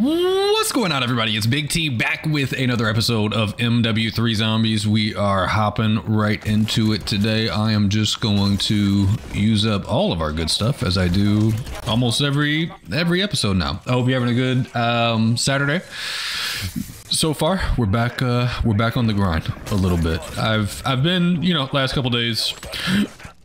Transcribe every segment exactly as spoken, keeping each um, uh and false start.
What's going on, everybody? It's Big T back with another episode of M W three Zombies. We are hopping right into it today. I am just going to use up all of our good stuff, as I do almost every every episode now. I hope you're having a good um, Saturday. So far, we're back. Uh, we're back on the grind a little bit. I've I've been, you know, last couple days.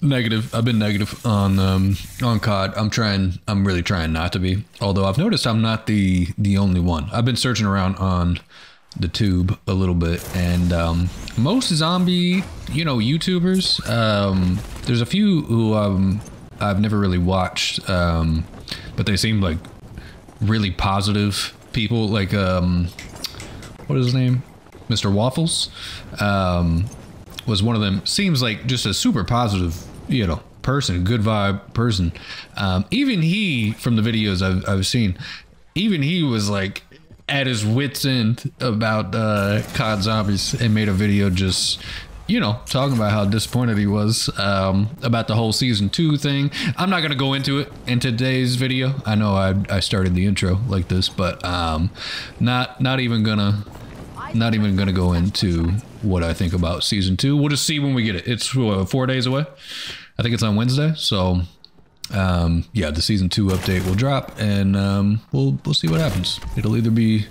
Negative. I've been negative on um, on C O D. I'm trying. I'm really trying not to be. Although I've noticed I'm not the the only one. I've been searching around on the tube a little bit, and um, most zombie, you know, YouTubers. Um, there's a few who um, I've never really watched, um, but they seem like really positive people. Like um, what is his name? Mister Waffles um, was one of them. Seems like just a super positive, you know, person, good vibe person. Um, even he, from the videos I've, I've seen, even he was like at his wit's end about uh, C O D zombies and made a video just, you know, talking about how disappointed he was um, about the whole season two thing. I'm not going to go into it in today's video. I know I, I started the intro like this, but um, not not even gonna not even gonna go into what I think about season two. We'll just see when we get it. It's uh, four days away. I think it's on Wednesday. So um, yeah, the season two update will drop, and um, we'll we'll see what happens. It'll either be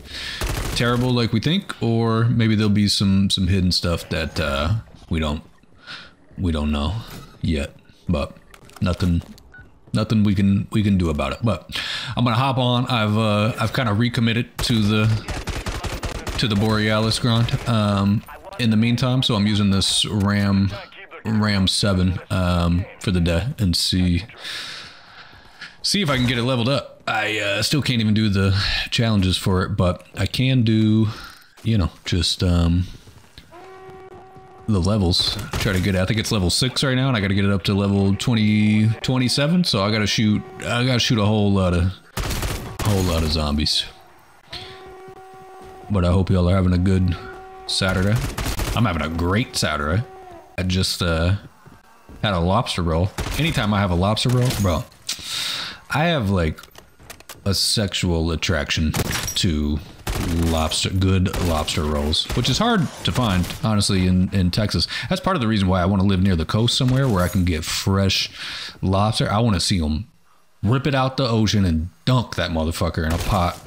terrible like we think, or maybe there'll be some some hidden stuff that uh, we don't we don't know yet. But nothing nothing we can we can do about it. But I'm gonna hop on. I've uh, I've kind of recommitted to the to the Borealis grind. Um, in the meantime, so I'm using this RAM seven um, for the day, and see see if I can get it leveled up. I uh, still can't even do the challenges for it, but I can do, you know, just um, the levels. Try to get it. I think it's level six right now, and I got to get it up to level twenty, twenty-seven. So I got to shoot. I got to shoot a whole lot of whole lot of zombies. But I hope y'all are having a good Saturday. I'm having a great Saturday. I just uh, had a lobster roll. Anytime I have a lobster roll, bro, I have like a sexual attraction to lobster, good lobster rolls, which is hard to find, honestly, in, in Texas. That's part of the reason why I want to live near the coast somewhere where I can get fresh lobster. I want to see them rip it out the ocean and dunk that motherfucker in a pot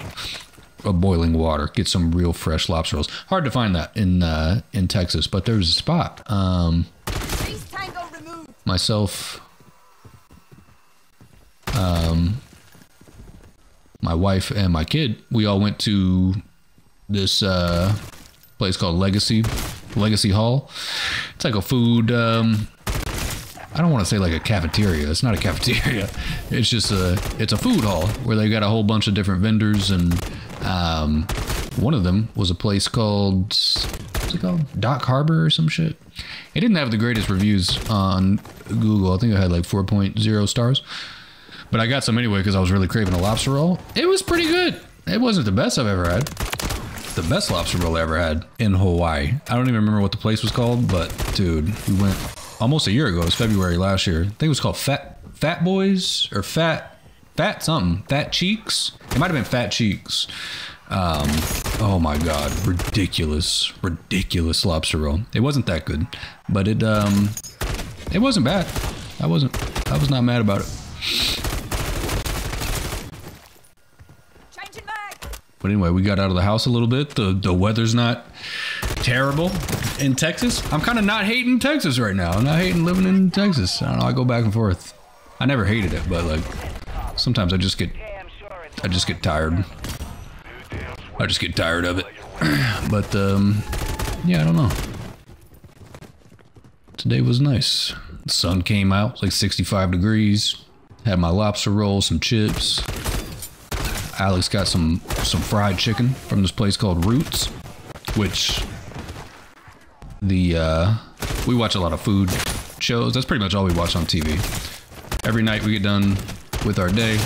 of boiling water. Get some real fresh lobster rolls. Hard to find that in uh, in Texas, but there's a spot. Um, myself, um, my wife, and my kid, we all went to this uh, place called Legacy Legacy Hall. It's like a food. Um, I don't want to say like a cafeteria. It's not a cafeteria. It's just a. It's a food hall where they got a whole bunch of different vendors and. Um, one of them was a place called, what's it called? Dock Harbor or some shit. It didn't have the greatest reviews on Google. I think it had like four point oh stars, but I got some anyway because I was really craving a lobster roll. It was pretty good. It wasn't the best I've ever had. The best lobster roll I ever had in Hawaii. I don't even remember what the place was called, but dude, we went almost a year ago. It was February last year. I think it was called Fat Fat Boys or Fat. Fat something. Fat Cheeks? It might have been Fat Cheeks. Um, oh my god. Ridiculous. Ridiculous lobster roll. It wasn't that good. But it um it wasn't bad. I wasn't I was not mad about it. Changing back. But anyway, we got out of the house a little bit. The the weather's not terrible in Texas. I'm kinda not hating Texas right now. I'm not hating living in Texas. I don't know, I go back and forth. I never hated it, but like sometimes I just get, I just get tired. I just get tired of it. But, um, yeah, I don't know. Today was nice. The sun came out, it was like sixty-five degrees. Had my lobster roll, some chips. Alex got some, some fried chicken from this place called Roots, which the, uh, we watch a lot of food shows. That's pretty much all we watch on T V. Every night we get done with our day,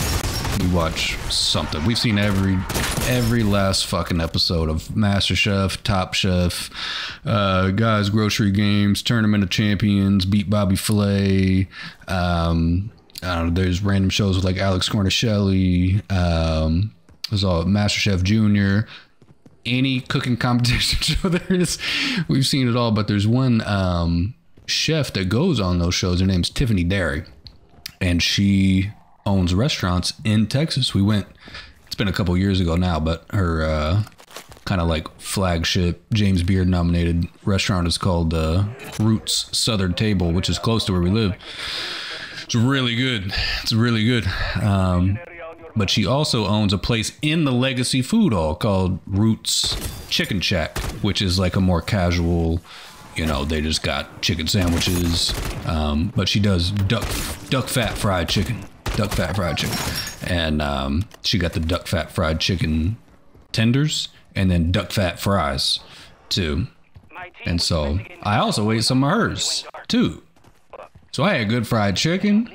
we watch something. We've seen every every last fucking episode of MasterChef, Top Chef, uh, Guys Grocery Games, Tournament of Champions, Beat Bobby Flay. Um, I don't know. There's random shows with like Alex Cornishelli, um, There's a Master Chef Junior, any cooking competition show there is. We've seen it all, but there's one um, chef that goes on those shows. Her name's Tiffany Derry, and she owns restaurants in Texas. We went, it's been a couple years ago now, but her uh, kind of like flagship James Beard nominated restaurant is called uh, Roots Southern Table, which is close to where we live. It's really good. It's really good. Um, but she also owns a place in the Legacy Food Hall called Roots Chicken Shack, which is like a more casual, you know, they just got chicken sandwiches. Um, but she does duck, duck fat fried chicken, duck fat fried chicken. And um, she got the duck fat fried chicken tenders and then duck fat fries too. And so I also ate some of hers too. So I had good fried chicken,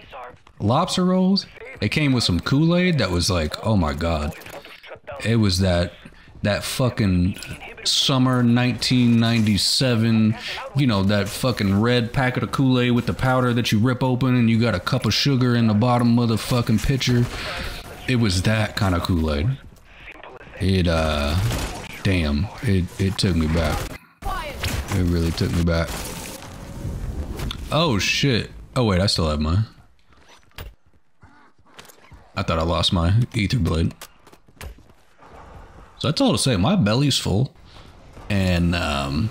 lobster rolls. It came with some Kool-Aid that was like, oh my God. It was that that fucking summer nineteen ninety-seven, you know, that fucking red packet of Kool-Aid with the powder that you rip open and you got a cup of sugar in the bottom of the fucking pitcher. It was that kind of Kool-Aid. It, uh, damn, it, it took me back. It really took me back. Oh shit. Oh wait, I still have mine. I thought I lost my Ether Blade. So that's all to say, my belly's full and um,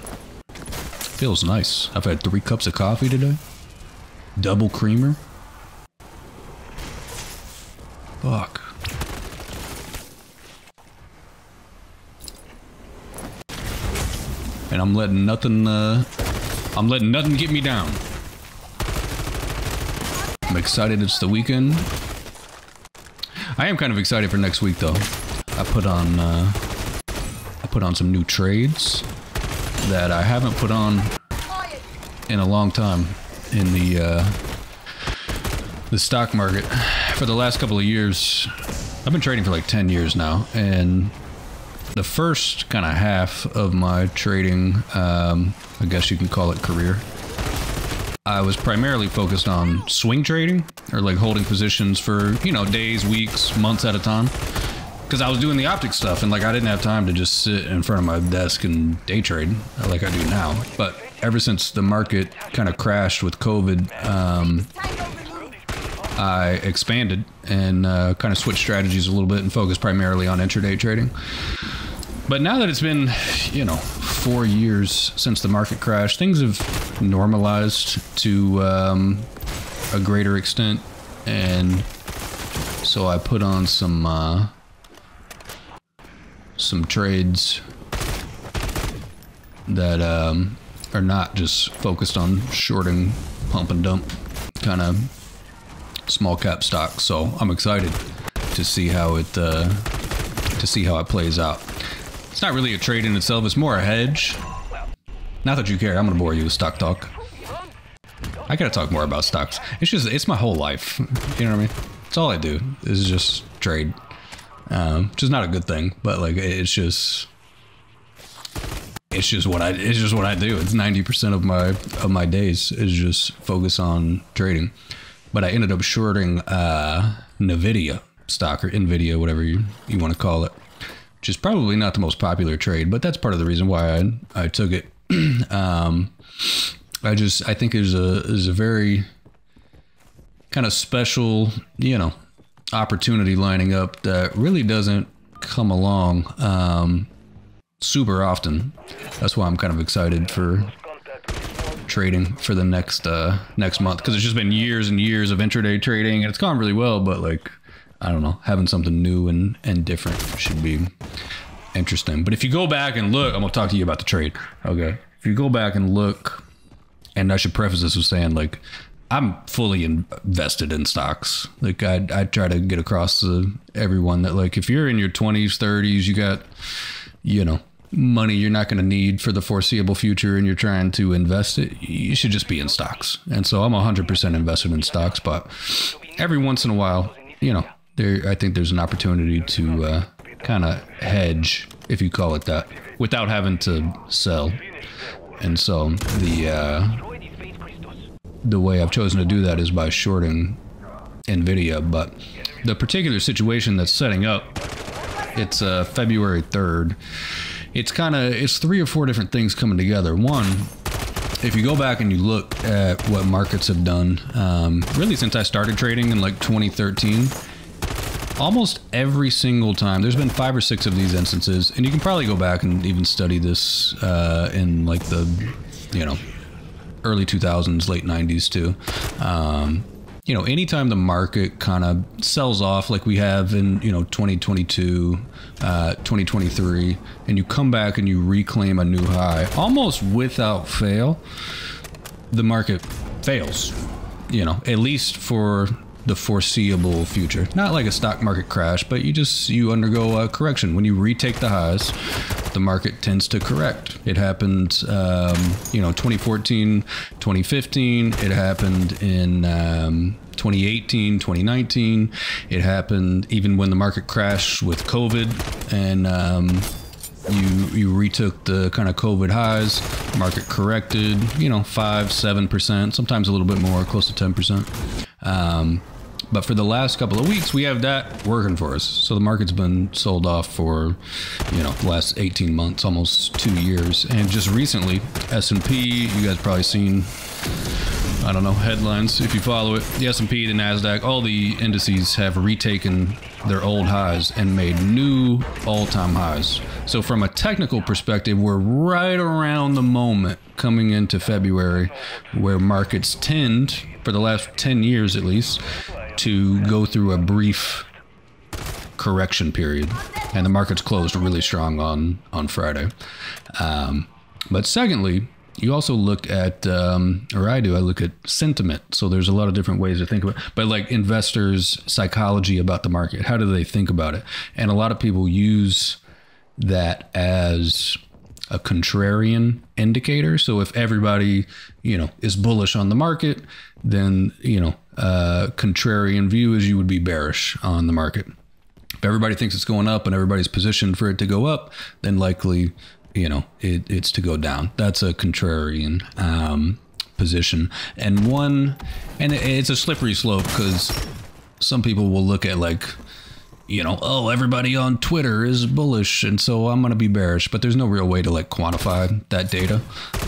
feels nice. I've had three cups of coffee today. Double creamer. Fuck. And I'm letting nothing, uh, I'm letting nothing get me down. I'm excited it's the weekend. I am kind of excited for next week though. I put on uh, I put on some new trades that I haven't put on in a long time in the uh, the stock market. For the last couple of years, I've been trading for like ten years now, and the first kind of half of my trading, um, I guess you can call it career, I was primarily focused on swing trading, or like holding positions for, you know, days, weeks, months at a time, because I was doing the optics stuff and like I didn't have time to just sit in front of my desk and day trade like I do now. But ever since the market kind of crashed with COVID, um, I expanded and uh, kind of switched strategies a little bit and focused primarily on intraday trading. But now that it's been, you know, four years since the market crash, things have normalized to um, a greater extent. And so I put on some, uh, some trades that um, are not just focused on shorting, pump and dump kind of small cap stocks. So I'm excited to see how it, uh, to see how it plays out. It's not really a trade in itself, it's more a hedge. Not that you care, I'm gonna bore you with stock talk. I gotta talk more about stocks. It's just, it's my whole life, you know what I mean? It's all I do, is just trade. Um, which is not a good thing, but like, it's just... It's just what I, it's just what I do. It's ninety percent of my, of my days is just focus on trading. But I ended up shorting uh, Nvidia stock, or Nvidia, whatever you, you wanna call it. Which is probably not the most popular trade, but that's part of the reason why I, I took it. um, I just, I think it was a, it was a very kind of special, you know, opportunity lining up that really doesn't come along um, super often. That's why I'm kind of excited for trading for the next, uh, next month, because it's just been years and years of intraday trading and it's gone really well, but like, I don't know, having something new and, and different should be interesting. But if you go back and look, I'm gonna talk to you about the trade. Okay. If you go back and look, and I should preface this with saying like, I'm fully invested in stocks. Like I, I try to get across to everyone that like, if you're in your twenties, thirties, you got, you know, money you're not gonna need for the foreseeable future and you're trying to invest it, you should just be in stocks. And so I'm a hundred percent invested in stocks, but every once in a while, you know, there, I think there's an opportunity to uh, kind of hedge, if you call it that, without having to sell. And so the uh, the way I've chosen to do that is by shorting Nvidia. But the particular situation that's setting up It's uh, February third. It's kind of, it's three or four different things coming together. One, if you go back and you look at what markets have done, um, really since I started trading in like twenty thirteen, almost every single time, there's been five or six of these instances, and you can probably go back and even study this uh, in like the, you know, early two thousands, late nineties too. Um, you know, anytime the market kind of sells off like we have in, you know, twenty twenty-two, uh, twenty twenty-three, and you come back and you reclaim a new high, almost without fail, the market fails, you know, at least for the foreseeable future. Not like a stock market crash, but you just, you undergo a correction. When you retake the highs, the market tends to correct. It happened, um, you know, twenty fourteen, twenty fifteen. It happened in um, twenty eighteen, twenty nineteen. It happened even when the market crashed with COVID, and um, you you retook the kind of COVID highs. Market corrected, you know, five, seven percent, sometimes a little bit more, close to ten percent. Um, But for the last couple of weeks, we have that working for us. So the market's been sold off for, you know, the last eighteen months, almost two years. And just recently, S and P, you guys probably seen, I don't know, headlines if you follow it. The S and P, the NASDAQ, all the indices have retaken their old highs and made new all-time highs. So from a technical perspective, we're right around the moment coming into February where markets tend, for the last ten years at least, to go through a brief correction period, and the market's closed really strong on on Friday. Um, but secondly, you also look at, um, or I do, I look at sentiment. So there's a lot of different ways to think about it, but like investors' psychology about the market, how do they think about it? And a lot of people use that as a contrarian indicator. So if everybody, you know, is bullish on the market, then, you know, uh, contrarian view is you would be bearish on the market. If everybody thinks it's going up and everybody's positioned for it to go up, then likely, you know, it, it's to go down. That's a contrarian um, position. And one, and it, it's a slippery slope, because some people will look at like, you know, oh, everybody on Twitter is bullish, and so I'm going to be bearish, but there's no real way to like quantify that data.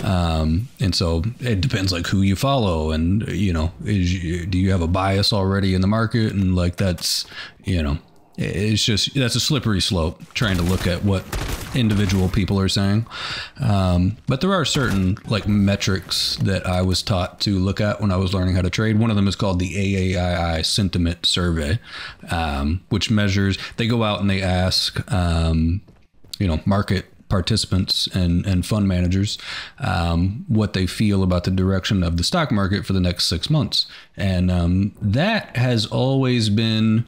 Um, and so it depends like who you follow, and, you know, is you, do you have a bias already in the market? And like, that's, you know, it's just, that's a slippery slope trying to look at what individual people are saying. Um, but there are certain like metrics that I was taught to look at when I was learning how to trade. One of them is called the A A I I Sentiment Survey, um, which measures, they go out and they ask, um, you know, market participants and, and fund managers um, what they feel about the direction of the stock market for the next six months. And um, that has always been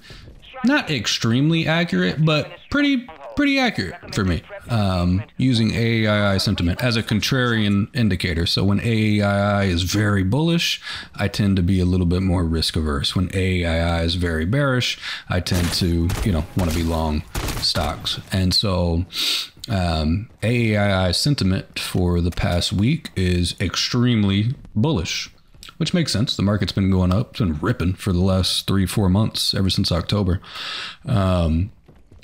not extremely accurate, but pretty pretty accurate for me, um, using A A I I sentiment as a contrarian indicator. So when A A I I is very bullish, I tend to be a little bit more risk averse. When A A I I is very bearish, I tend to, you know, want to be long stocks. And so um, A A I I sentiment for the past week is extremely bullish, which makes sense. The market's been going up, it's been ripping for the last three, four months, ever since October. Um,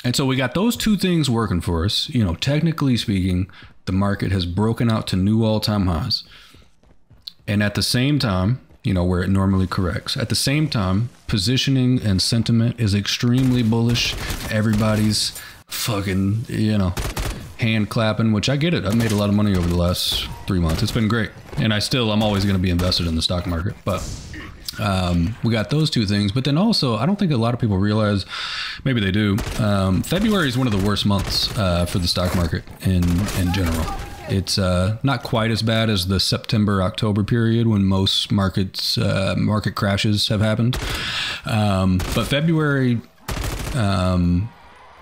And so we got those two things working for us. You know, technically speaking, the market has broken out to new all-time highs. And at the same time, you know, where it normally corrects. At the same time, positioning and sentiment is extremely bullish. Everybody's fucking, you know, hand clapping, which I get it. I've made a lot of money over the last three months. It's been great. And I still, I'm always going to be invested in the stock market. But Um, we got those two things, but then also, I don't think a lot of people realize, maybe they do, um, February is one of the worst months uh, for the stock market in, in general. It's uh, not quite as bad as the September-October period when most markets, uh, market crashes have happened. Um, but February, um,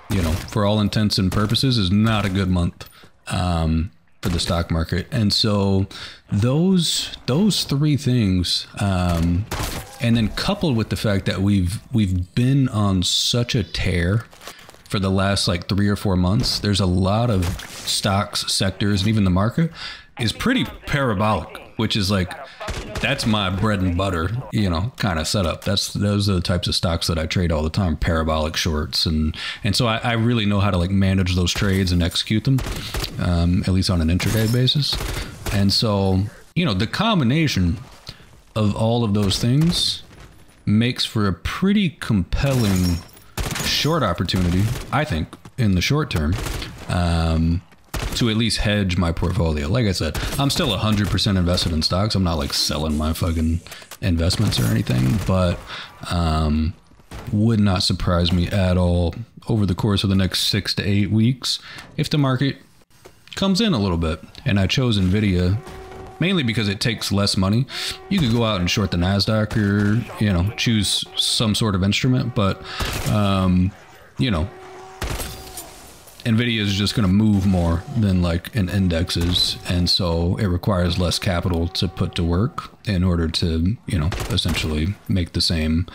you know, for all intents and purposes, is not a good month um, for the stock market. And so those those three things, um, and then coupled with the fact that we've we've been on such a tear for the last like three or four months, there's a lot of stocks, sectors, and even the market is pretty parabolic, which is like that's my bread and butter, you know, kind of setup. That's, those are the types of stocks that I trade all the time, parabolic shorts. And, and so I, I really know how to like manage those trades and execute them, um, at least on an intraday basis. And so, you know, the combination of all of those things makes for a pretty compelling short opportunity, I think, in the short term, um, to at least hedge my portfolio. Like I said, I'm still one hundred percent invested in stocks. I'm not like selling my fucking investments or anything, but um, would not surprise me at all over the course of the next six to eight weeks if the market comes in a little bit. And I chose Nvidia mainly because it takes less money. You could go out and short the NASDAQ or, you know, choose some sort of instrument, but, um, you know, Nvidia is just going to move more than like an index is, and so it requires less capital to put to work in order to, you know, essentially make the same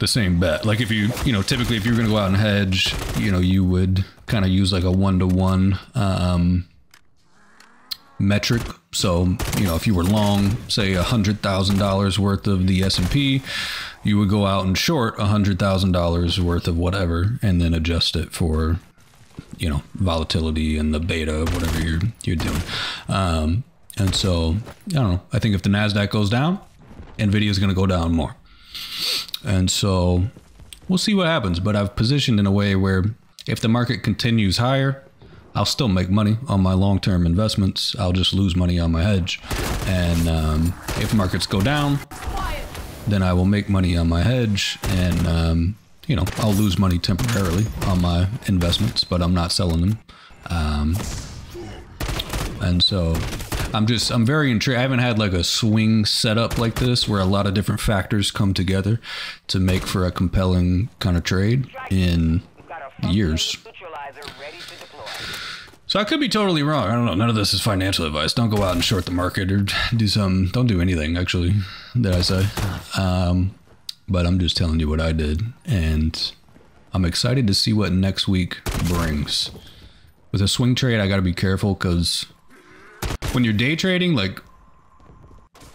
the same bet. Like if you, you know, typically if you're going to go out and hedge, you know, you would kind of use like a one-to-one um, metric. So, you know, if you were long, say one hundred thousand dollars worth of the S and P, you would go out and short one hundred thousand dollars worth of whatever and then adjust it for, you know, volatility and the beta of whatever you're, you're doing. Um, and so, I don't know, I think if the NASDAQ goes down, Nvidia is going to go down more. And so we'll see what happens, but I've positioned in a way where if the market continues higher, I'll still make money on my long-term investments. I'll just lose money on my hedge. And um, if markets go down, then I will make money on my hedge, and um, you know, I'll lose money temporarily on my investments, but I'm not selling them. Um, and so I'm just, I'm very intrigued. I haven't had like a swing setup like this where a lot of different factors come together to make for a compelling kind of trade in years. So I could be totally wrong. I don't know. None of this is financial advice. Don't go out and short the market or do some, don't do anything actually that I say. Um, But I'm just telling you what I did, and I'm excited to see what next week brings. With a swing trade, I gotta be careful, because when you're day trading, like,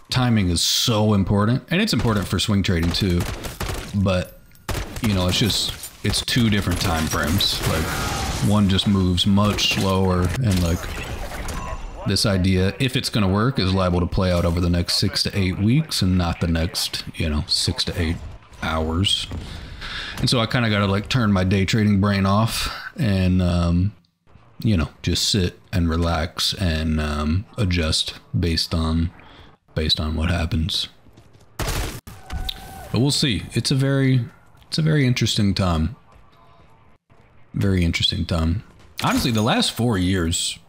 timing is so important, and it's important for swing trading too, but, you know, it's just, it's two different time frames. Like, one just moves much slower, and like, this idea, if it's going to work, is liable to play out over the next six to eight weeks and not the next, you know, six to eight hours. And so I kind of got to like turn my day trading brain off and, um, you know, just sit and relax and um, adjust based on, based on what happens. But we'll see. It's a very, it's a very interesting time. Very interesting time. Honestly, the last four years...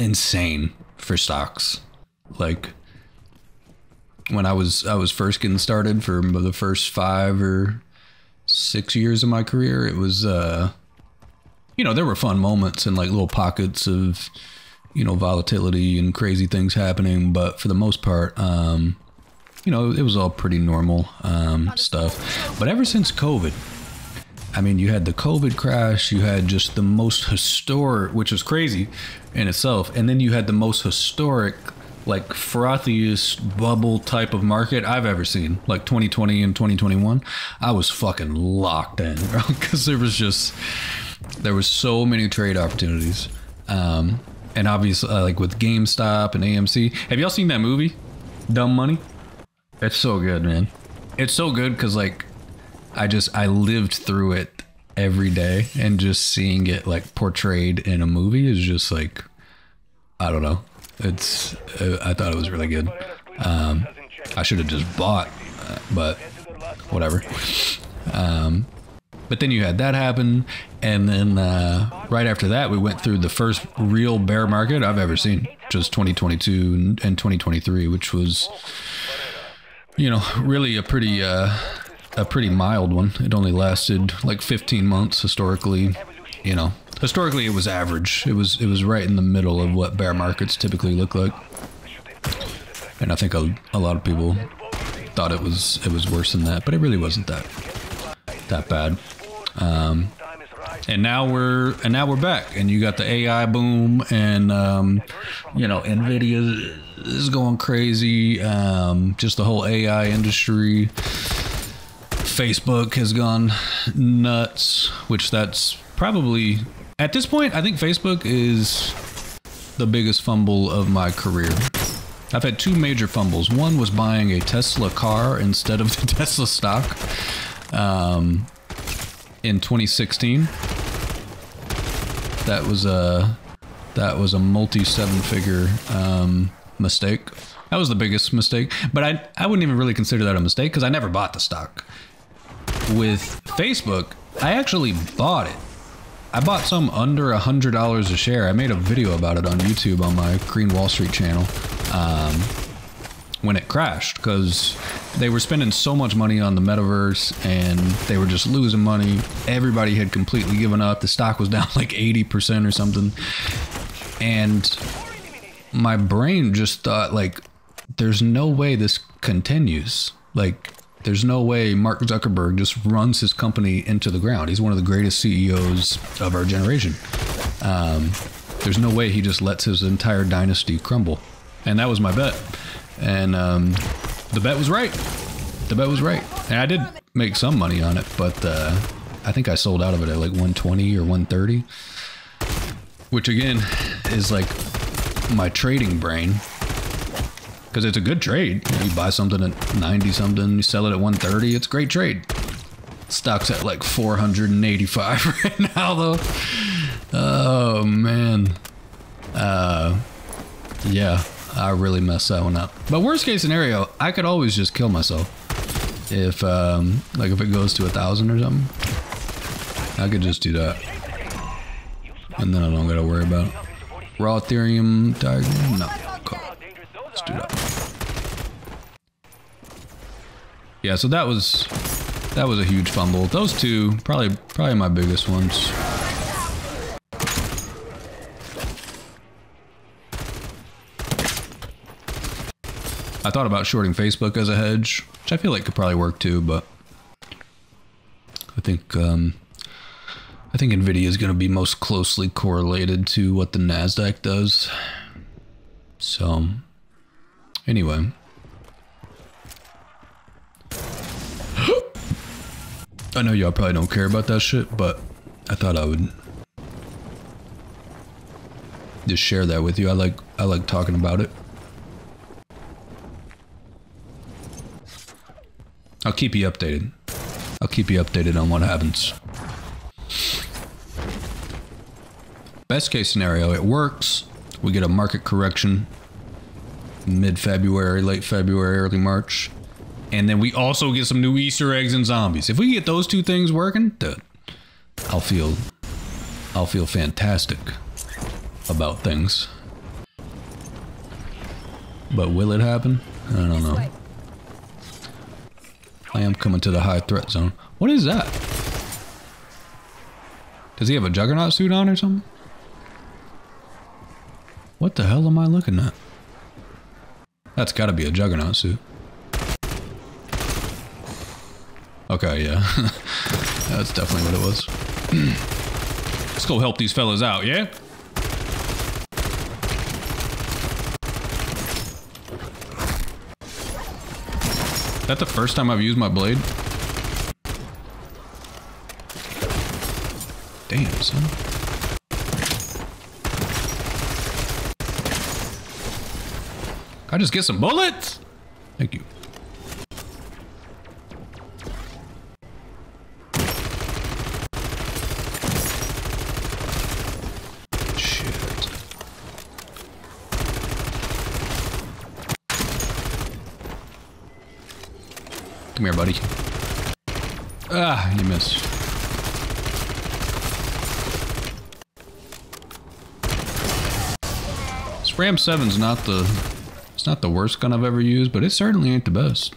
insane for stocks. Like when I was I was first getting started, for the first five or six years of my career, it was uh you know, there were fun moments and like little pockets of, you know, volatility and crazy things happening, but for the most part, um you know, it was all pretty normal um stuff. But ever since COVID, I mean, you had the COVID crash, you had just the most historic, which was crazy in itself. And then you had the most historic, like frothiest bubble type of market I've ever seen, like twenty twenty and twenty twenty-one. I was fucking locked in, bro, because there was just, there was so many trade opportunities. Um, and obviously uh, like with GameStop and A M C, have y'all seen that movie, Dumb Money? It's so good, man. It's so good because like, I just, I lived through it every day, and just seeing it like portrayed in a movie is just like, I don't know. It's, I thought it was really good. Um, I should have just bought, uh, but whatever. Um, but then you had that happen. And then, uh, right after that, we went through the first real bear market I've ever seen, just twenty twenty-two and twenty twenty-three, which was, you know, really a pretty, uh, a pretty mild one. It only lasted like fifteen months historically. You know, historically it was average. It was, it was right in the middle of what bear markets typically look like. And I think a, a lot of people thought it was, it was worse than that, but it really wasn't that, that bad. Um, and now we're and now we're back, and you got the A I boom, and um, you know, Nvidia is going crazy. Um, just the whole A I industry. Facebook has gone nuts, which that's probably at this point. I think Facebook is the biggest fumble of my career. I've had two major fumbles. One was buying a Tesla car instead of the Tesla stock um, in twenty sixteen. That was a that was a multi seven figure um, mistake. That was the biggest mistake. But I I wouldn't even really consider that a mistake because I never bought the stock. With Facebook, I actually bought it. I bought some under a hundred dollars a share. I made a video about it on YouTube on my Green Wall Street channel. Um, when it crashed, because they were spending so much money on the metaverse and they were just losing money. Everybody had completely given up. The stock was down like eighty percent or something. And my brain just thought, like, there's no way this continues. Like, there's no way Mark Zuckerberg just runs his company into the ground. He's one of the greatest C E Os of our generation. Um, there's no way he just lets his entire dynasty crumble. And that was my bet, and um, the bet was right. The bet was right, and I did make some money on it, but uh, I think I sold out of it at like one twenty or one thirty, which again is like my trading brain, because it's a good trade. You buy something at ninety something, you sell it at one thirty. It's a great trade. Stock's at like four hundred eighty-five right now, though. Oh man, uh, yeah. I really messed that one up. But worst case scenario, I could always just kill myself. If, um, like if it goes to a thousand or something, I could just do that. And then I don't gotta worry about it. Raw Ethereum diagram? No, cool. Let's do that. Yeah, so that was, that was a huge fumble. Those two, probably, probably my biggest ones. I thought about shorting Facebook as a hedge, which I feel like could probably work too, but I think um, I think Nvidia is going to be most closely correlated to what the NASDAQ does. So, anyway, I know y'all probably don't care about that shit, but I thought I would just share that with you. I like I like talking about it. I'll keep you updated. I'll keep you updated on what happens. Best case scenario, it works. We get a market correction mid-February, late February, early March. And then we also get some new Easter eggs and zombies. If we get those two things working, dude, I'll feel, I'll feel fantastic about things. But will it happen? I don't know. I am coming to the high threat zone. What is that? Does he have a juggernaut suit on or something? What the hell am I looking at? That's gotta be a juggernaut suit. Okay, yeah. That's definitely what it was. Let's go help these fellas out, yeah? Is that the first time I've used my blade? Damn, son. Can I just get some bullets? Thank you. Come here, buddy. Ah, you missed. This RAM seven's not the it's not the worst gun I've ever used, but it certainly ain't the best.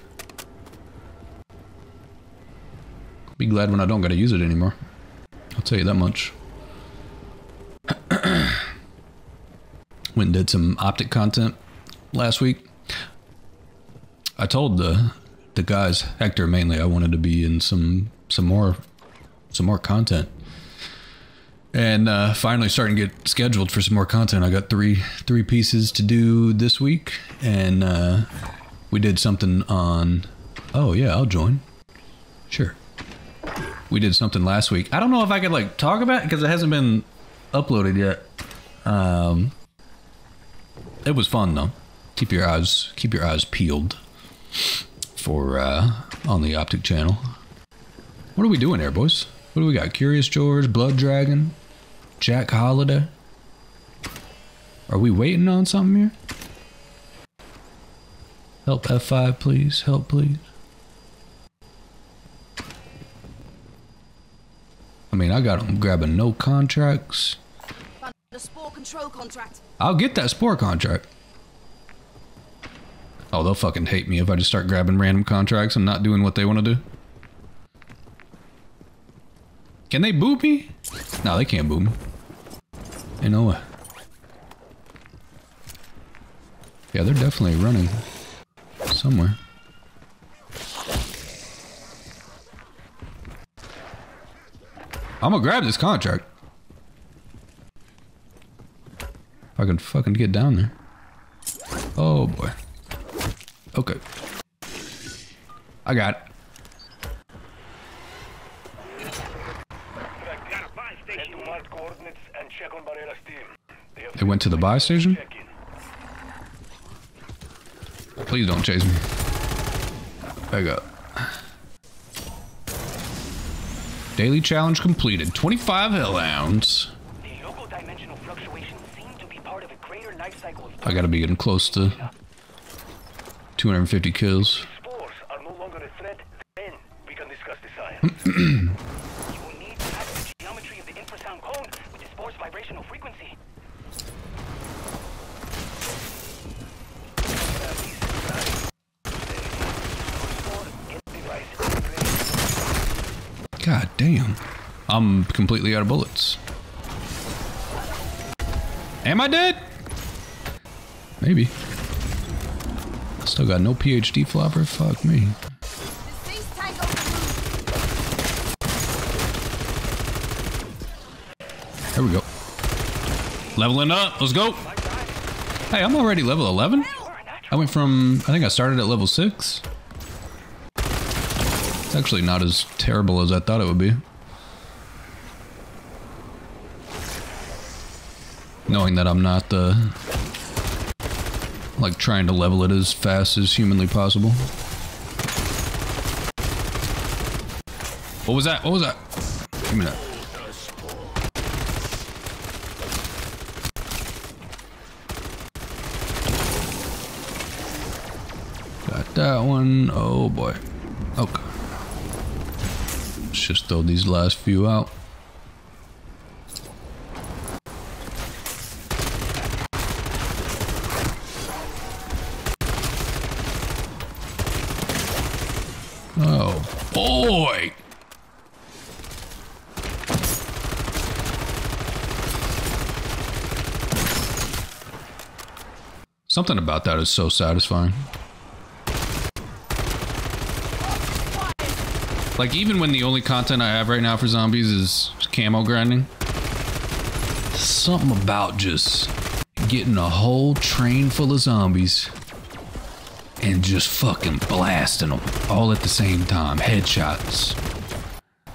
I'll be glad when I don't gotta use it anymore. I'll tell you that much. Went and did some optic content last week. I told the The guys, Hector mainly, I wanted to be in some some more some more content. and uh, finally starting to get scheduled for some more content. I got three three pieces to do this week, and uh, we did something on. Oh yeah, I'll join. Sure. We did something last week. I don't know if I could like talk about it because it hasn't been uploaded yet. Um, it was fun though. Keep your eyes keep your eyes peeled for uh, on the Optic channel. What are we doing here, boys? What do we got? Curious George, Blood Dragon, Jack Holiday. Are we waiting on something here? Help F five, please. Help, please. I mean, I got them grabbing no contracts. The spore control contract. I'll get that spore contract. Oh, they'll fucking hate me if I just start grabbing random contracts and not doing what they want to do. Can they boot me? No, they can't boot me. Ain't no way. Yeah, they're definitely running somewhere. I'm gonna grab this contract. If I can fucking get down there. Oh boy. Okay. I got it. They went to the buy station? Please don't chase me. Back up. Daily challenge completed. twenty-five hell hounds. The local dimensional fluctuations seem to be part of a greater life cycle. I gotta be getting close to two hundred fifty kills. Spores are no longer a threat, then we can discuss the science. You will need to add the geometry of the infrasound cone with the spore's vibrational frequency. God damn. I'm completely out of bullets. Am I dead? Maybe. I still got no P H D flopper. Fuck me. There we go. Leveling up. Let's go. Hey, I'm already level eleven. I went from, I think I started at level six. It's actually not as terrible as I thought it would be. Knowing that I'm not uh, like trying to level it as fast as humanly possible. What was that? What was that? Give me that. Got that one. Oh boy. Okay. Let's just throw these last few out. Oh boy! Something about that is so satisfying. Like, even when the only content I have right now for zombies is camo grinding, something about just getting a whole train full of zombies and just fucking blasting them all at the same time. Headshots.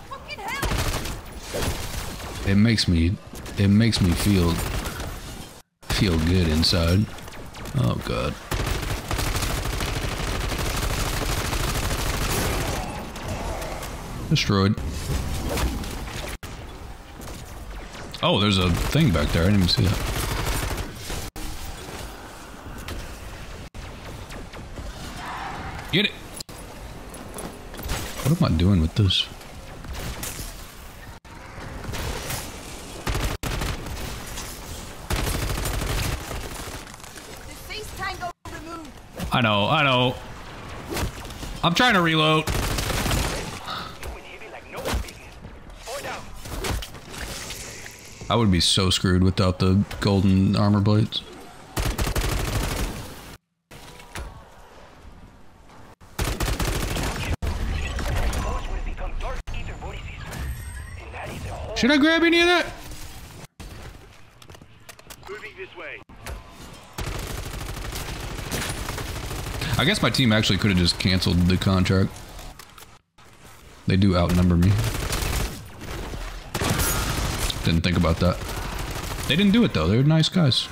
Fucking hell. It makes me, it makes me feel, feel good inside. Oh God. Destroyed. Oh, there's a thing back there. I didn't even see that. Get it! What am I doing with this? The face tango removed. I know, I know. I'm trying to reload. I would be so screwed without the golden armor blades. Should I grab any of that? Moving this way. I guess my team actually could have just canceled the contract. They do outnumber me. Didn't think about that. They didn't do it though. They're nice guys.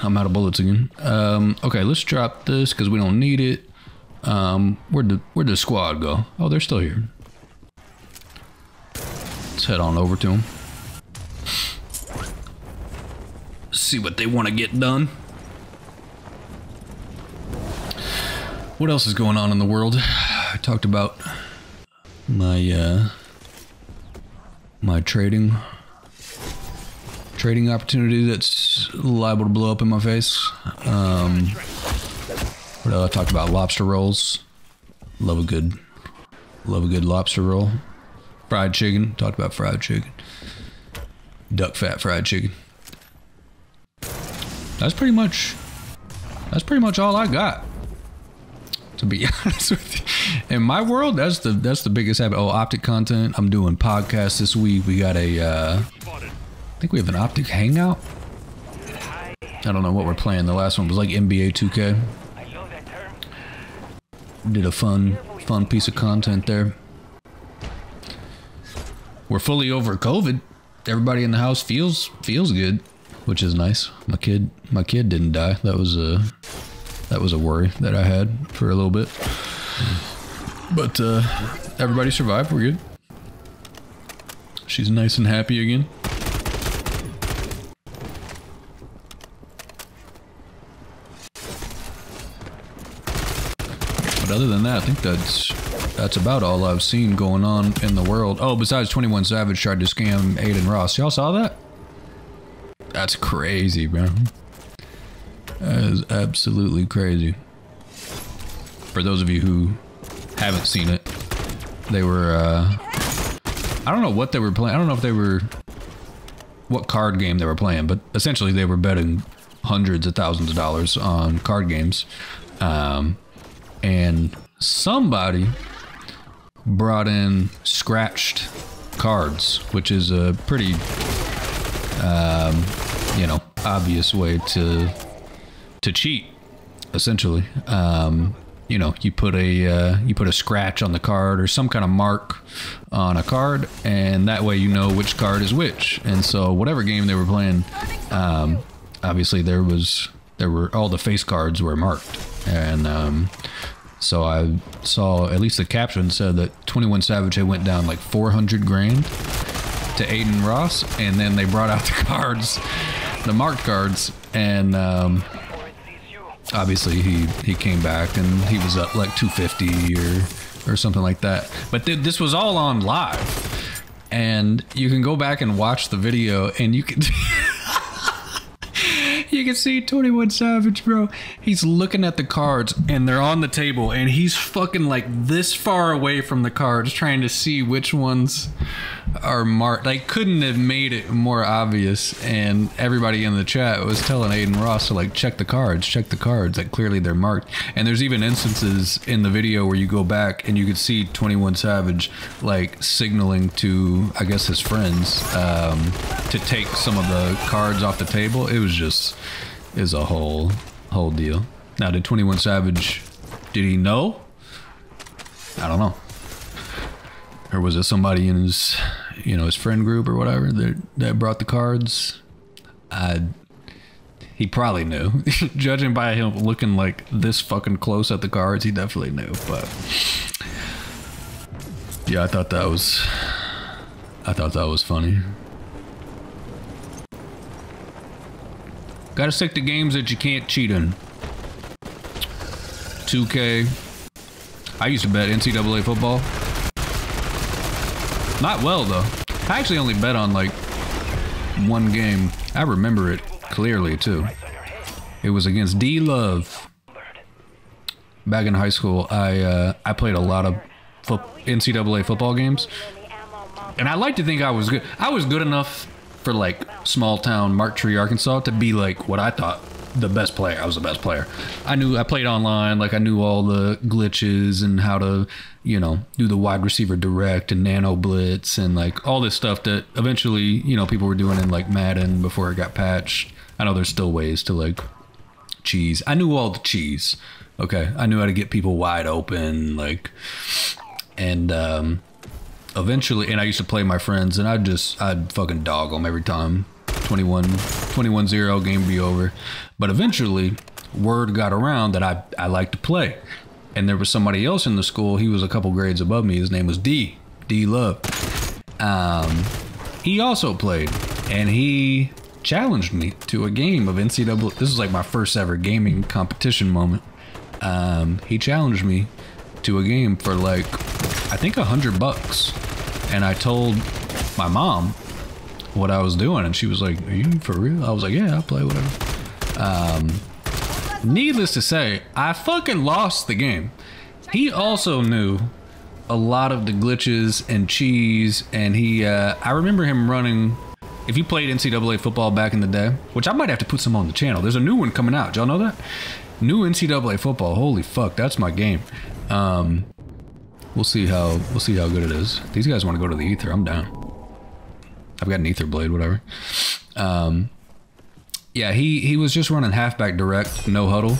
I'm out of bullets again. Um, okay, let's drop this because we don't need it. Um, where'd the where'd the squad go? Oh, they're still here. Let's head on over to them. See what they want to get done. What else is going on in the world? I talked about my uh, my trading trading opportunity that's liable to blow up in my face. Um, what else? I talked about lobster rolls. Love a good love a good lobster roll. Fried chicken. Talked about fried chicken. Duck fat fried chicken. That's pretty much that's pretty much all I got. To be honest with you, in my world, that's the that's the biggest habit. Oh, optic content. I'm doing podcasts this week. We got a, uh, I think we have an optic hangout. I don't know what we're playing. The last one was like N B A two K. Did a fun fun piece of content there. We're fully over COVID. Everybody in the house feels feels good, which is nice. My kid my kid didn't die. That was a. Uh, That was a worry that I had for a little bit, but uh, everybody survived. We're good. She's nice and happy again. But other than that, I think that's that's about all I've seen going on in the world. Oh, besides twenty-one Savage tried to scam Aiden Ross. Y'all saw that? That's crazy, bro. That is absolutely crazy. For those of you who haven't seen it, they were, uh, I don't know what they were playing. I don't know if they were, what card game they were playing, but essentially they were betting hundreds of thousands of dollars on card games. Um, and somebody brought in scratched cards, which is a pretty, um, you know, obvious way to... to cheat, essentially. Um, you know, you put a uh, you put a scratch on the card or some kind of mark on a card, and that way you know which card is which. And so, whatever game they were playing, um, obviously there was there were all the face cards were marked, and um, so I saw at least the caption said that twenty-one Savage had went down like four hundred grand to Aiden Ross, and then they brought out the cards, the marked cards, and. Um, Obviously, he, he came back and he was up like two fifty or, or something like that. But th this was all on live. And you can go back and watch the video and you can... you can see twenty-one Savage, bro. He's looking at the cards and they're on the table. And he's fucking like this far away from the cards trying to see which ones are marked. I couldn't have made it more obvious. And everybody in the chat was telling Aiden Ross to like check the cards, check the cards. Like clearly they're marked. And there's even instances in the video where you go back and you could see twenty-one Savage like signaling to, I guess, his friends um, to take some of the cards off the table. It was just... is a whole whole deal. Now did twenty-one Savage, did he know? I don't know. Or was it somebody in his, you know, his friend group or whatever that that brought the cards? I he probably knew. Judging by him looking like this fucking close at the cards, he definitely knew. But yeah, I thought that was I thought that was funny. Gotta stick to games that you can't cheat in. two K. I used to bet N C double A football. Not well, though. I actually only bet on, like, one game. I remember it clearly, too. It was against D-Love. Back in high school, I, uh, I played a lot of fo N C double A football games. And I like to think I was good. I was good enough... for like small town Marktree, Arkansas to be like what I thought the best player. I was the best player. I knew, I played online, like I knew all the glitches and how to, you know, do the wide receiver direct and nano blitz and like all this stuff that eventually, you know, people were doing in like Madden before it got patched. I know there's still ways to like cheese. I knew all the cheese. Okay. I knew how to get people wide open, like, and, um, eventually, and I used to play my friends and I'd just, I'd fucking dog them every time. twenty-one, twenty-one zero, game be over. But eventually word got around that I, I like to play. And there was somebody else in the school. He was a couple grades above me. His name was D, D-Love. Um, he also played and he challenged me to a game of N C double A. This was like my first ever gaming competition moment. Um, he challenged me to a game for like, I think a hundred bucks. And I told my mom what I was doing, and she was like, "Are you for real?" I was like, "Yeah, I play whatever." Um, needless to say, I fucking lost the game. He also knew a lot of the glitches and cheese, and he, uh, I remember him running. If you played N C double A football back in the day, which I might have to put some on the channel. There's a new one coming out. Y'all know that? New N C double A football. Holy fuck, that's my game. Um, we'll see how we'll see how good it is. If these guys want to go to the ether, I'm down. I've got an Ether Blade, whatever. Um, yeah, he he was just running halfback direct, no huddle.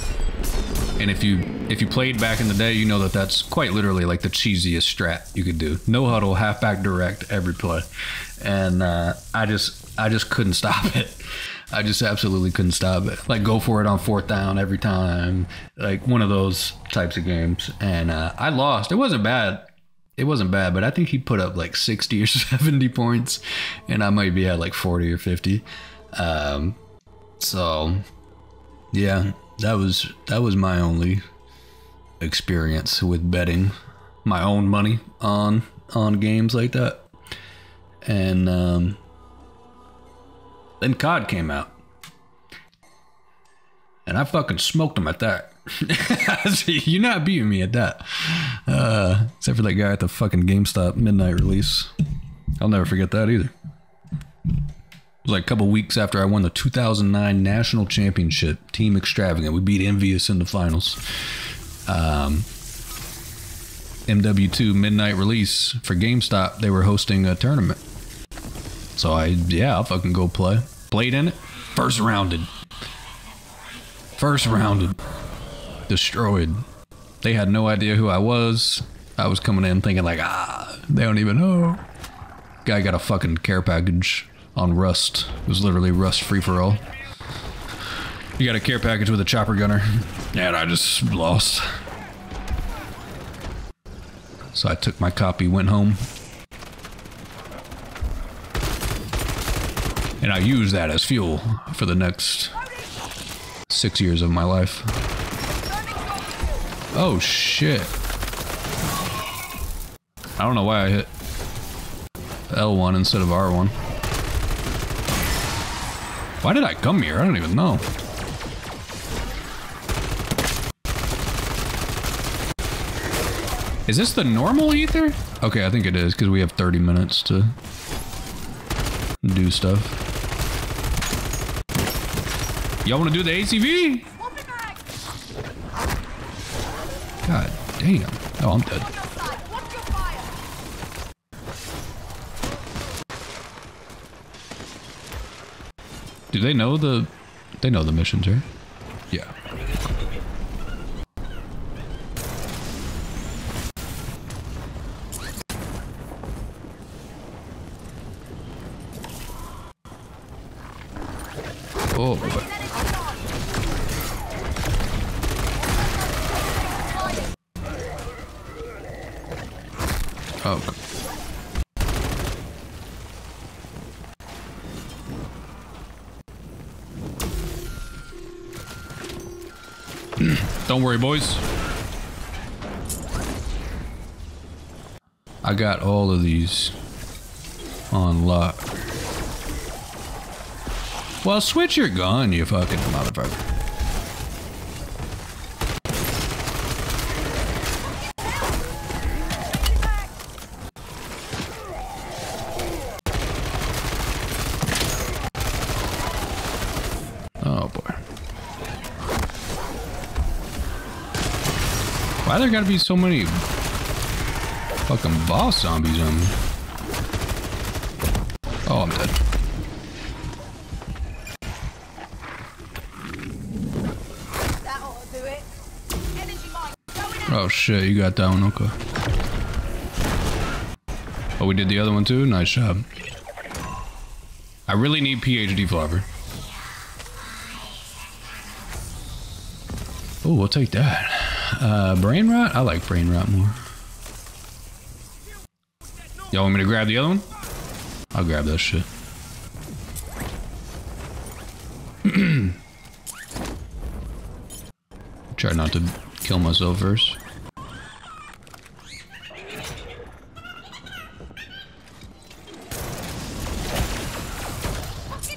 And if you if you played back in the day, you know that that's quite literally like the cheesiest strat you could do. No huddle, halfback direct, every play. And uh, I just I just couldn't stop it. I just absolutely couldn't stop it. Like go for it on fourth down every time, like one of those types of games. And uh, I lost. It wasn't bad. It wasn't bad, but I think he put up like sixty or seventy points and I might be at like forty or fifty. Um, so yeah, that was, that was my only experience with betting my own money on, on games like that. And, um, then C O D came out and I fucking smoked him at that. You're not beating me at that, uh, except for that guy at the fucking GameStop midnight release. I'll never forget that either. It was like a couple weeks after I won the two thousand nine National Championship, Team Extravaganza. We beat Envious in the finals. Um, M W two midnight release for GameStop. They were hosting a tournament, so I yeah I'll fucking go play. Played in it, first rounded, first rounded. Destroyed. They had no idea who I was. I was coming in thinking like, ah, they don't even know. Guy got a fucking care package on Rust. It was literally Rust free for all. You got a care package with a chopper gunner. And I just lost. So I took my copy, went home. And I used that as fuel for the next six years of my life. Oh shit. I don't know why I hit L one instead of R one. Why did I come here? I don't even know. Is this the normal ether? Okay, I think it is because we have thirty minutes to do stuff. Y'all want to do the A C V? God damn. Oh, I'm dead. Do they know the... They know the missions, right? Yeah. Oh, boy. Oh. Don't worry, boys. I got all of these on lock. Well, switch your gun, you fucking motherfucker. Why there gotta be so many fucking boss zombies on me? Oh, I'm dead. That ought to do it. Energy mine going out. Oh shit, you got that one, okay. Oh, we did the other one too? Nice job. I really need PhD flopper. Oh, we'll take that. Uh, brain rot? I like brain rot more. Y'all want me to grab the other one? I'll grab that shit. Try not to kill myself first.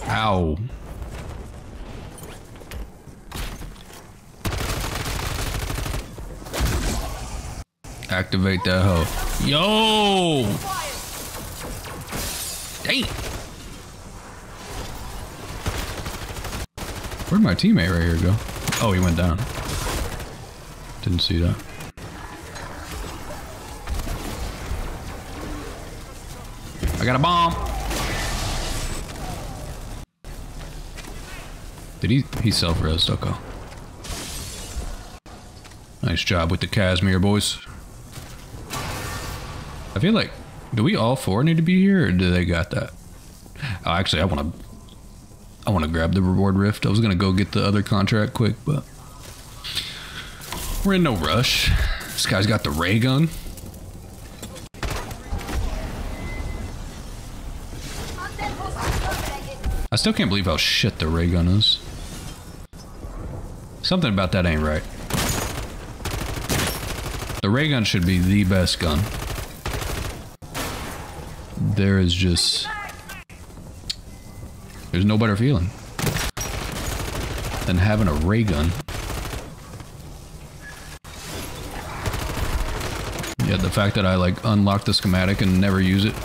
Ow. Activate that hoe. Yo! Dang! Where'd my teammate right here go? Oh, he went down. Didn't see that. I got a bomb! Did he? He self-resed, okay. Nice job with the Kazmir, boys. I feel like, do we all four need to be here, or do they got that? Oh, actually, I want to, I want to grab the reward rift. I was gonna go get the other contract quick, but we're in no rush. This guy's got the ray gun. I still can't believe how shit the ray gun is. Something about that ain't right. The ray gun should be the best gun. There is just, there's no better feeling than having a ray gun. Yeah, the fact that I like unlock the schematic and never use it.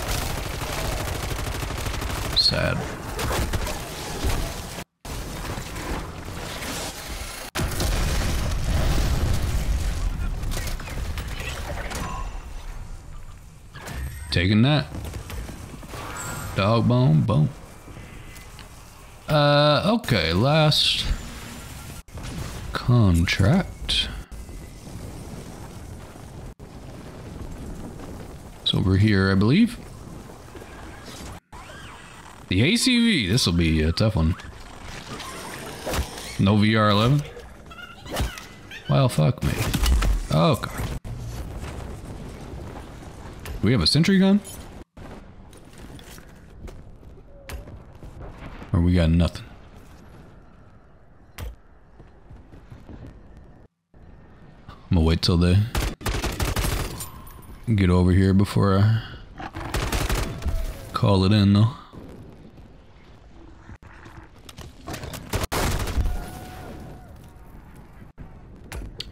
Sad. Taking that. Dog bone, boom. Uh, okay, last contract. It's over here, I believe. The A C V, this will be a tough one. No V R eleven. Well, fuck me. Oh, God. Do we have a sentry gun? Or we got nothing. I'm gonna wait till they get over here before I call it in though.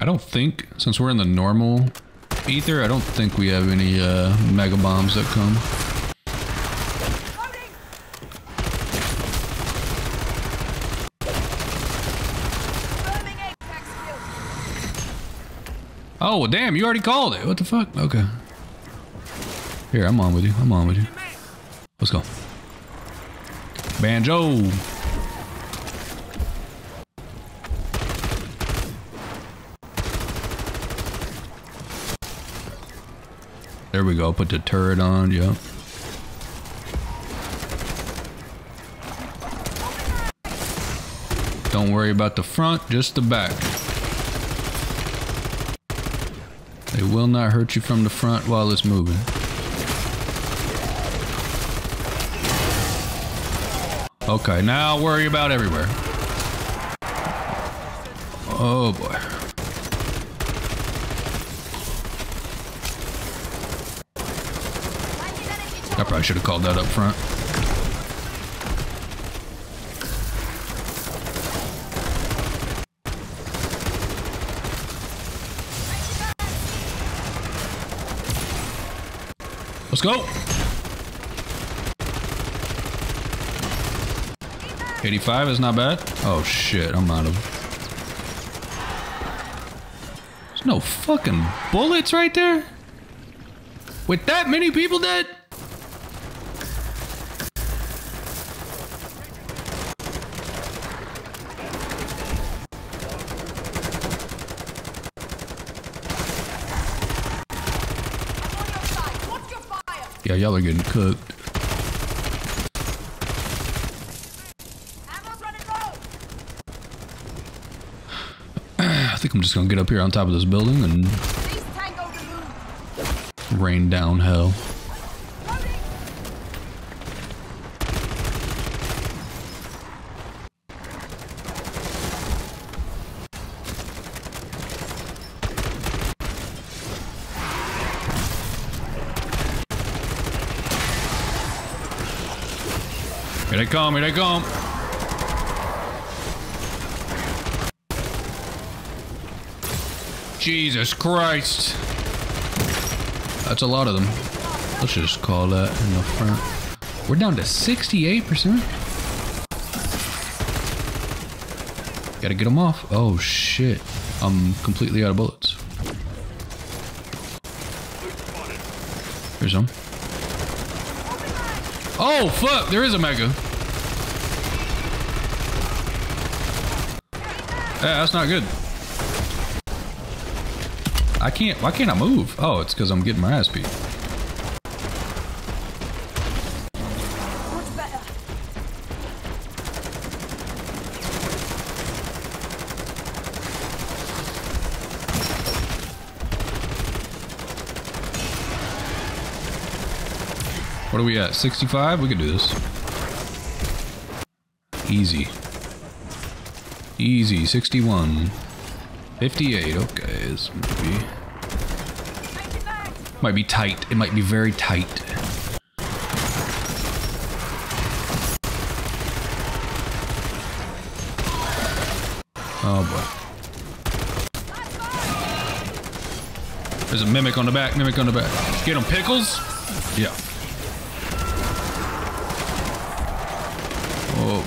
I don't think, since we're in the normal ether, I don't think we have any uh, mega bombs that come. Oh, well, damn, you already called it. What the fuck? Okay. Here, I'm on with you. I'm on with you. Let's go. Banjo. There we go. Put the turret on. Yep. Don't worry about the front, just the back. It will not hurt you from the front while it's moving. Okay, now worry about everywhere. Oh boy. I probably should have called that up front. Let's go. eighty-five is not bad. Oh shit, I'm out of. It's No fucking bullets right there? With that many people dead? Yeah, y'all are getting cooked. I think I'm just gonna get up here on top of this building and rain down hell. Here they come, here they come. Jesus Christ. That's a lot of them. Let's just call that in the front. We're down to sixty-eight percent. Gotta get them off. Oh shit. I'm completely out of bullets. Here's some. Oh fuck, there is a mega. Yeah, that's not good. I can't, why can't I move? Oh, it's because I'm getting my ass beat. Much better. What are we at? sixty-five? We can do this. Easy. Easy, sixty-one. fifty-eight, okay, this might be, might be tight. It might be very tight. Oh boy. There's a mimic on the back, mimic on the back. Get him, Pickles? Yeah. Oh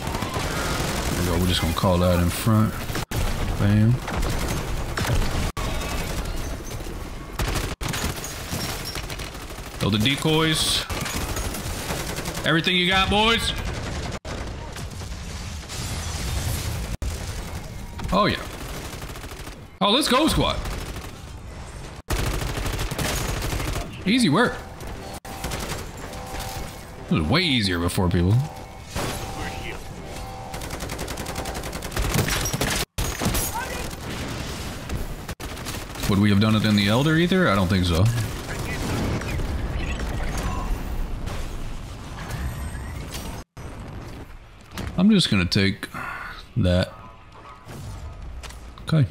boy. There we go, we're just gonna call that in front. Bam. Build the decoys. Everything you got, boys. Oh, yeah. Oh, let's go, squad. Easy work. It was way easier before, people. Would we have done it in the Elder Ether? I don't think so. I'm just gonna take that. Okay.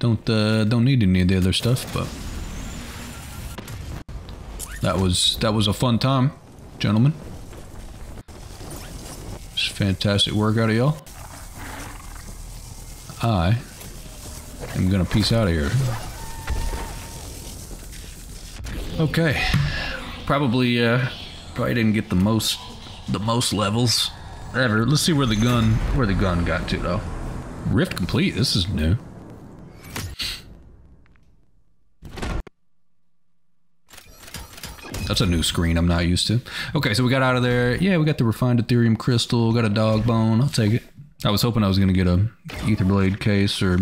Don't uh, don't need any of the other stuff, but that was that was a fun time, gentlemen. It's fantastic work out of y'all. I. I'm gonna peace out of here. Okay, probably uh, probably didn't get the most the most levels ever. Let's see where the gun where the gun got to though. Rift complete. This is new. That's a new screen I'm not used to. Okay, so we got out of there. Yeah, we got the refined Ethereum crystal. Got a dog bone. I'll take it. I was hoping I was gonna get a Ether Blade case or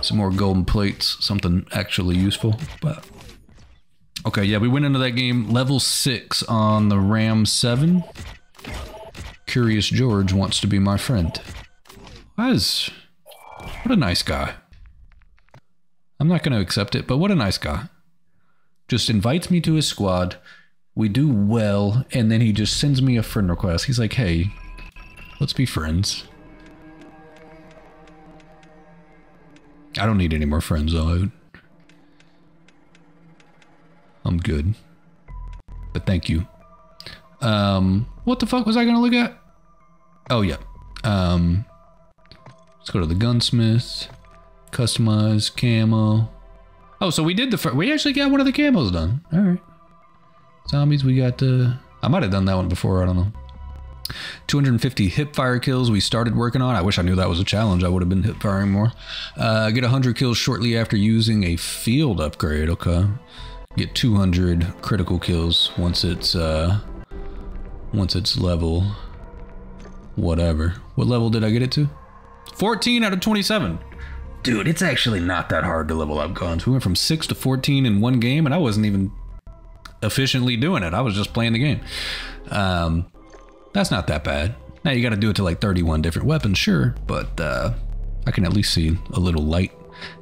some more golden plates, something actually useful. But okay, yeah, we went into that game level six on the RAM seven. Curious George wants to be my friend. Was what a nice guy. I'm not going to accept it, but what a nice guy. Just invites me to his squad. We do well, and then he just sends me a friend request. He's like, "Hey, let's be friends." I don't need any more friends, though. I'm good. But thank you. Um, what the fuck was I gonna look at? Oh, yeah. Um, let's go to the gunsmith. Customize camo. Oh, so we did the first... We actually got one of the camos done. All right. Zombies, we got the... I might have done that one before. I don't know. two hundred fifty hip fire kills we started working on. I wish I knew that was a challenge. I would have been hip firing more. Uh, get one hundred kills shortly after using a field upgrade. Okay. Get two hundred critical kills once it's uh, once it's level whatever. What level did I get it to? fourteen out of twenty-seven. Dude, it's actually not that hard to level up guns. We went from six to fourteen in one game, and I wasn't even efficiently doing it. I was just playing the game. Um, that's not that bad. Now you got to do it to like thirty-one different weapons, sure, but uh, I can at least see a little light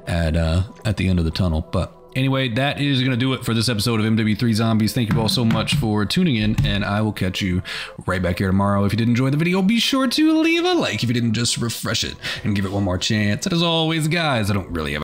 at uh, at the end of the tunnel. But anyway, that is going to do it for this episode of M W three Zombies. Thank you all so much for tuning in, and I will catch you right back here tomorrow. If you did enjoy the video, be sure to leave a like. If you didn't, just refresh it and give it one more chance. And as always, guys, I don't really have